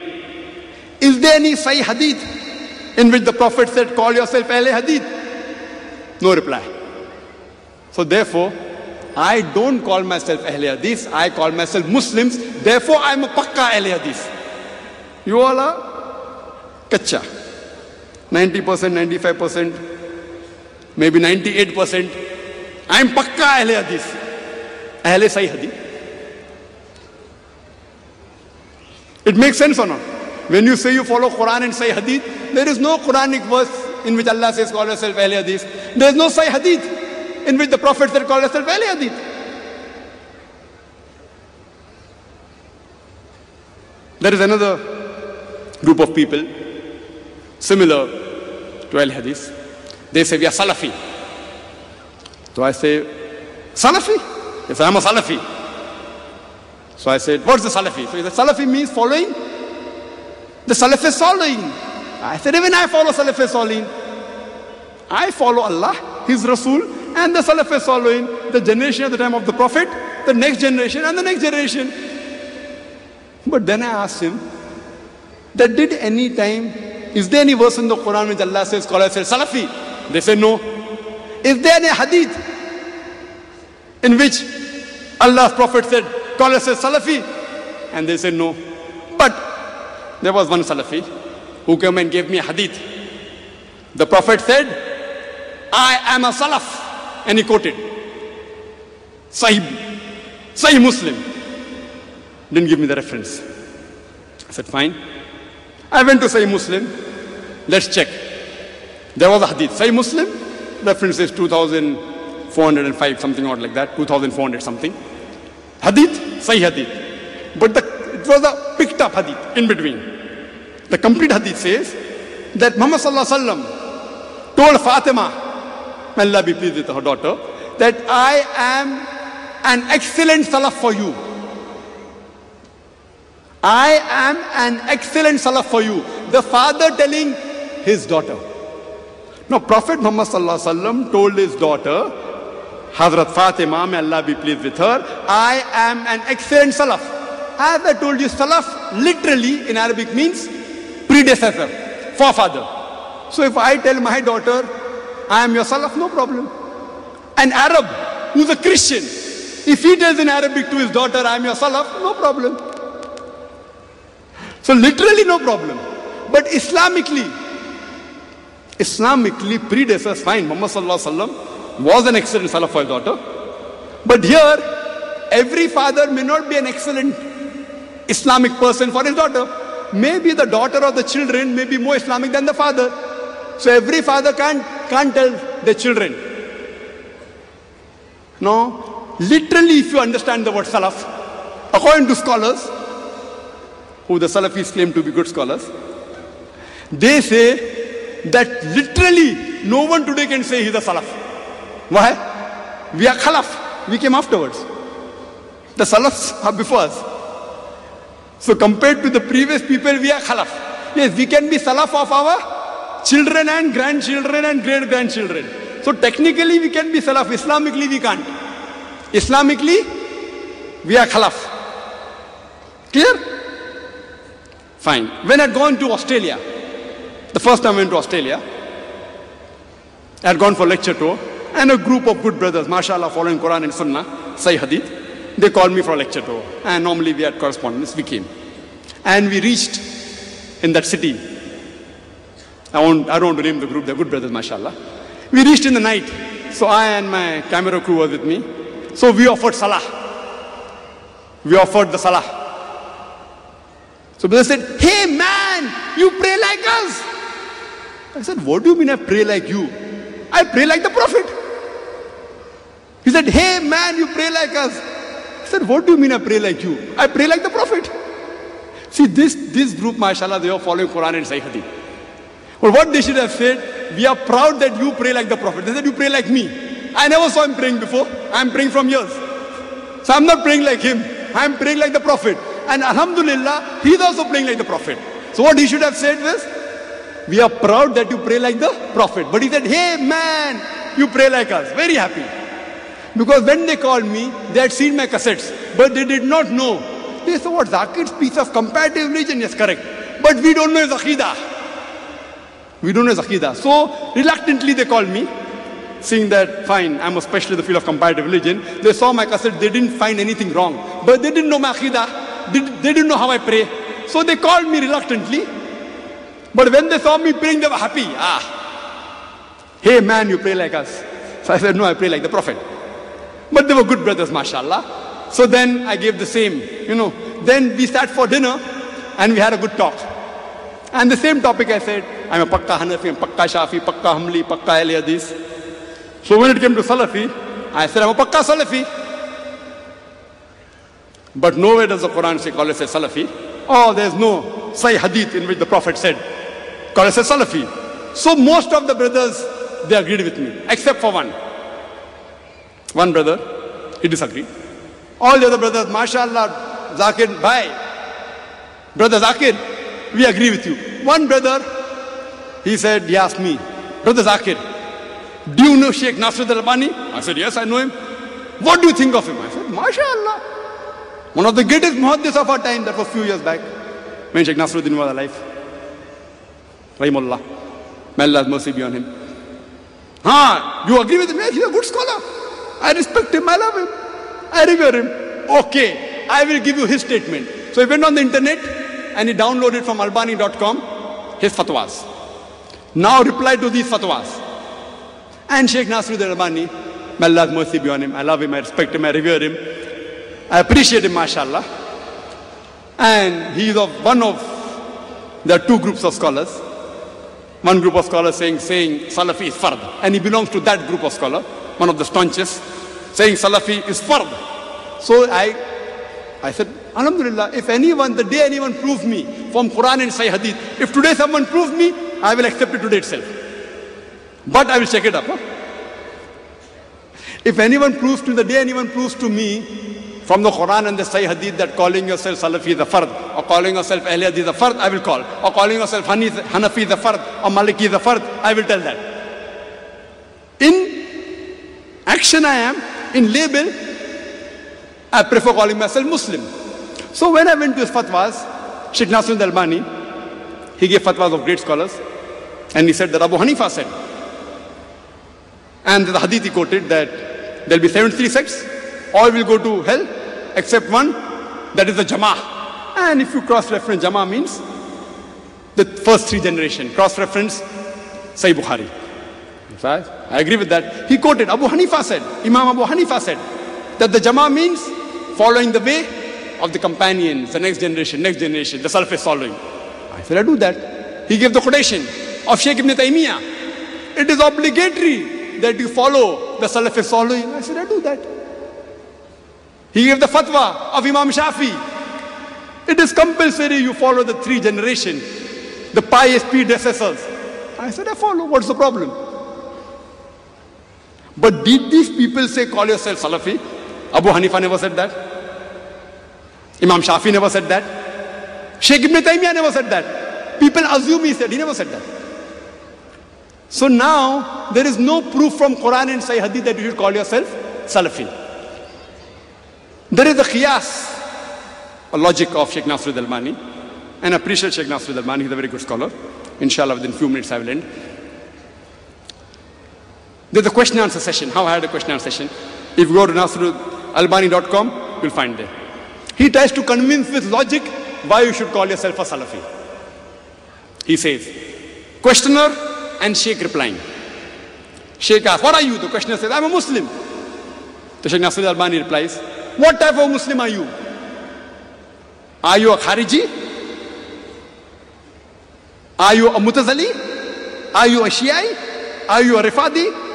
Is there any Sahih Hadith in which the Prophet said, call yourself Ahl Hadith? No reply. So therefore, I don't call myself Ahl Hadith, I call myself Muslims, therefore I am a Pakka Ahl Hadith. You all are Kacha. 90%, 95%, maybe 98%. I am Pakka Ahl Hadith. Ahl Sahih Hadith. It makes sense or not? When you say you follow Quran and Sahih Hadith, there is no Quranic verse in which Allah says, call yourself Ahl Hadith. There is no Sahih Hadith in which the Prophet said, call yourself Ahl Hadith. There is another group of people similar to Ahl Hadith. They say, we are Salafi. So I say, Salafi? Yes, I am a Salafi. So I said, what's the Salafi? So he said, Salafi means following the Salafis Salihin. I said, even I follow Salafis Salihin. I follow Allah, His Rasul, and the Salafis Salihin, the generation at the time of the Prophet, the next generation, and the next generation. But then I asked him, that did any time, is there any verse in the Quran which Allah says, call yourself Salafi? They say, no. Is there any hadith in which Allah's Prophet said, call yourself Salafi? And they said no. But there was one Salafi who came and gave me a hadith. The Prophet said, I am a Salaf. And he quoted Sahih Muslim. Didn't give me the reference. I said, fine. I went to Sahih Muslim. Let's check. There was a hadith. Sahih Muslim, reference is 2405 something odd like that. 2400 something. Hadith, Sahih Hadith. But it was a picked up Hadith in between. The complete Hadith says that Muhammad told Fatima, may Allah be pleased with her daughter, that I am an excellent Salaf for you. I am an excellent Salaf for you. The father telling his daughter. Now Prophet Muhammad told his daughter, Hazrat Fatima, may Allah be pleased with her, I am an excellent Salaf. As I told you, Salaf literally in Arabic means predecessor, forefather. So if I tell my daughter, I am your Salaf, no problem. An Arab who's a Christian, if he tells in Arabic to his daughter, I am your Salaf, no problem. So literally no problem. But Islamically predecessor, fine, Muhammad Sallallahu Alaihi Wasallam was an excellent Salaf for his daughter. But here, every father may not be an excellent Islamic person for his daughter. Maybe the daughter or the children may be more Islamic than the father. So every father can't tell their children. No, literally if you understand the word Salaf, according to scholars, who the Salafis claim to be good scholars, they say that literally no one today can say he's a Salaf. Why? We are Khalaf. We came afterwards. The Salafs are before us. So compared to the previous people, we are Khalaf. Yes, we can be Salaf of our children and grandchildren and great-grandchildren. So technically we can be Salaf. Islamically we can't. Islamically, we are Khalaf. Clear? Fine. When I had gone to Australia, the first time I went to Australia, I had gone for lecture tour. And a group of good brothers, mashallah, following Quran and Sunnah, Sahih Hadith, they called me for a lecture tour. And normally we had correspondence, we came. And we reached in that city. I don't want to name the group, they're good brothers, mashallah. We reached in the night. So I and my camera crew was with me. So we offered Salah. We offered the Salah. So brother said, hey man, you pray like us. I said, what do you mean I pray like you? I pray like the Prophet. He said, hey man, you pray like us. I said, what do you mean I pray like you? I pray like the Prophet. See, this group, mashallah, they are following Quran and Sahih Hadith. But what they should have said, we are proud that you pray like the Prophet. They said, you pray like me. I never saw him praying before. I am praying from years. So I am not praying like him. I am praying like the Prophet. And alhamdulillah, he is also praying like the Prophet. So what he should have said was, we are proud that you pray like the Prophet. But he said, hey man, you pray like us. Very happy. Because when they called me, they had seen my cassettes. But they did not know They say, what, Zakir's piece of comparative religion? Yes, correct. But we don't know his Aqidah. We don't know his Aqidah. So, reluctantly they called me, saying that, fine, I'm a specialist in the field of comparative religion. They saw my cassette, they didn't find anything wrong. But they didn't know my Aqidah. They didn't know how I pray. So they called me reluctantly. But when they saw me praying, they were happy. Ah, hey man, you pray like us. So I said, no, I pray like the Prophet. But they were good brothers, mashallah. So then I gave the same, you know. Then we sat for dinner and we had a good talk. And the same topic I said, I'm a Pakka Hanafi, I'm Pakka Shafi, Pakka Hamli, Pakka Ahl Hadith. So when it came to Salafi, I said, I'm a Pakka Salafi. But nowhere does the Quran say, call it a Salafi. Oh, there's no Sahih Hadith in which the Prophet said, call it a Salafi. So most of the brothers, they agreed with me, except for one. One brother, he disagreed. All the other brothers, mashallah, Zakir, bhai, brother Zakir, we agree with you. One brother, he said, he asked me, brother Zakir, do you know Sheikh Nasruddin Albani? I said, yes, I know him. What do you think of him? I said, mashallah, one of the greatest muhaddis of our time. That was a few years back, when Sheikh Nasruddin was alive. Rahimullah, may Allah's mercy be on him. You agree with him? He's a good scholar. I respect him, I love him, I revere him. Okay, I will give you his statement. So he went on the internet and he downloaded from albani.com his fatwas. Now reply to these fatwas. And Sheikh Nasruddin Albani, may Allah's mercy be on him, I love him, I respect him, I revere him, I appreciate him, mashallah. And he is of one of, there are two groups of scholars. One group of scholars saying Salafi is fard. And he belongs to that group of scholars. One of the staunchest, saying Salafi is fard. So I said, alhamdulillah, if anyone, the day anyone proves me from Quran and Sahih Hadith, if today someone proves me, I will accept it today itself. But I will check it up. If anyone proves to, the day anyone proves to me from the Quran and the Sahih Hadith that calling yourself Salafi is a fard, or calling yourself Ahl Hadith is a fard, I will call. Or calling yourself Hanafi is a fard, or Maliki is a fard, I will tell that. In action I am, in label, I prefer calling myself Muslim. So when I went to his fatwas, Sheikh Nasruddin Albani, he gave fatwas of great scholars, and he said that Abu Hanifa said, and the hadith he quoted that there'll be 73 sects, all will go to hell, except one, that is the Jama'ah. And if you cross-reference, Jama'ah means the first three generation, cross-reference Sahih Bukhari. I agree with that. He quoted, Abu Hanifa said, Imam Abu Hanifa said, that the Jama'ah means following the way of the companions, the next generation, the Salaf is following. I said, I do that. He gave the quotation of Sheikh Ibn Taymiyyah. It is obligatory that you follow the Salaf is following. I said, I do that. He gave the fatwa of Imam Shafi. It is compulsory you follow the three generation, the pious predecessors. I said, I follow. What's the problem? But did these people say, call yourself Salafi? Abu Hanifa never said that. Imam Shafi never said that. Sheikh Ibn Taymiyyah never said that. People assume he said, he never said that. So now, there is no proof from Quran and Sahih Hadith that you should call yourself Salafi. There is a qiyas, a logic of Sheikh Nasruddin Albani. And I appreciate Sheikh Nasruddin Albani, he's a very good scholar. Inshallah, within a few minutes I will end. There's a question and answer session. How I had a question and answer session. If you go to nasruddinalbani.com, you'll find there. He tries to convince with logic why you should call yourself a Salafi. He says, questioner and Sheikh replying. Sheikh asks, what are you? The questioner says, I'm a Muslim. So Sheikh Nasruddin Albani replies, what type of Muslim are you? Are you a Khariji? Are you a Mutazali? Are you a Shi'i? Are you a Rifadi?